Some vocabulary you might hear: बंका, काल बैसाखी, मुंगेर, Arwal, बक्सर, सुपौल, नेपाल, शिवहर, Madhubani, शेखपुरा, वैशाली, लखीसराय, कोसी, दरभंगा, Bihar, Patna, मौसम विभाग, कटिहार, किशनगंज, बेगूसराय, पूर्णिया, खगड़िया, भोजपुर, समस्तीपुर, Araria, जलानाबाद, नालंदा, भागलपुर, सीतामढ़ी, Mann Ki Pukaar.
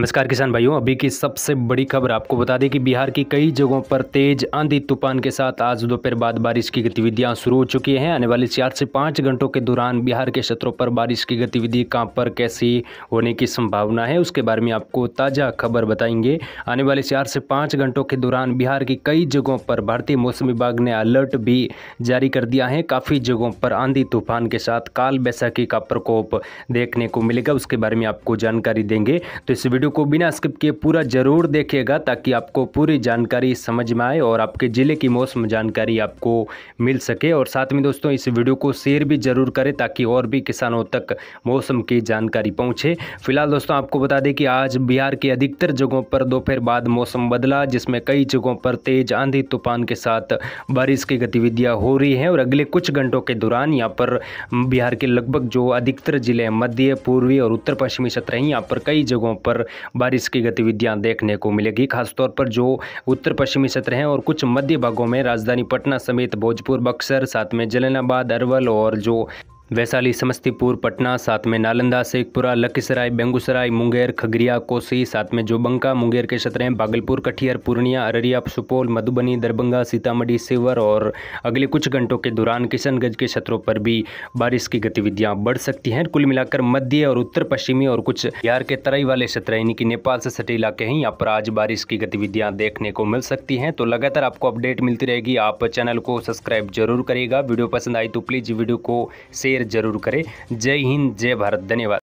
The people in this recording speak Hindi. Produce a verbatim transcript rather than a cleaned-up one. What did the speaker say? नमस्कार किसान भाइयों, अभी की सबसे बड़ी खबर आपको बता दें कि बिहार की कई जगहों पर तेज आंधी तूफान के साथ आज दोपहर बाद बारिश की गतिविधियां शुरू हो चुकी हैं। आने वाले चार से पाँच घंटों के दौरान बिहार के क्षेत्रों पर बारिश की गतिविधि कहां पर कैसी होने की संभावना है, उसके बारे में आपको ताज़ा खबर बताएंगे। आने वाले चार से पाँच घंटों के दौरान बिहार की कई जगहों पर भारतीय मौसम विभाग ने अलर्ट भी जारी कर दिया है। काफ़ी जगहों पर आंधी तूफान के साथ काल बैसाखी का प्रकोप देखने को मिलेगा, उसके बारे में आपको जानकारी देंगे। तो इस वीडियो को बिना स्किप किए पूरा जरूर देखिएगा ताकि आपको पूरी जानकारी समझ में आए और आपके ज़िले की मौसम जानकारी आपको मिल सके। और साथ में दोस्तों इस वीडियो को शेयर भी जरूर करें ताकि और भी किसानों तक मौसम की जानकारी पहुंचे। फिलहाल दोस्तों आपको बता दें कि आज बिहार के अधिकतर जगहों पर दोपहर बाद मौसम बदला, जिसमें कई जगहों पर तेज आंधी तूफान के साथ बारिश की गतिविधियाँ हो रही हैं। और अगले कुछ घंटों के दौरान यहाँ पर बिहार के लगभग जो अधिकतर जिले हैं, मध्य पूर्वी और उत्तर पश्चिमी क्षेत्र हैं, यहाँ पर कई जगहों पर बारिश की गतिविधियां देखने को मिलेगी। खासतौर पर जो उत्तर पश्चिमी क्षेत्र हैं और कुछ मध्य भागों में राजधानी पटना समेत भोजपुर, बक्सर, साथ में जलानाबाद, अरवल और जो वैशाली, समस्तीपुर, पटना, साथ में नालंदा, शेखपुरा, लखीसराय, बेगूसराय, मुंगेर, खगड़िया, कोसी, साथ में जो बंका मुंगेर के क्षेत्र हैं, भागलपुर, कटिहार, पूर्णिया, अररिया, सुपौल, मधुबनी, दरभंगा, सीतामढ़ी, शिवहर और अगले कुछ घंटों के दौरान किशनगंज के क्षेत्रों पर भी बारिश की गतिविधियाँ बढ़ सकती हैं। कुल मिलाकर मध्य और उत्तर पश्चिमी और कुछ बिहार के तराई वाले क्षेत्र यानी कि नेपाल से सटे इलाके हैं, यहाँ पर आज बारिश की गतिविधियाँ देखने को मिल सकती हैं। तो लगातार आपको अपडेट मिलती रहेगी। आप चैनल को सब्सक्राइब जरूर करिएगा। वीडियो पसंद आई तो प्लीज़ वीडियो को शेयर जरूर करें। जय हिंद, जय भारत, धन्यवाद।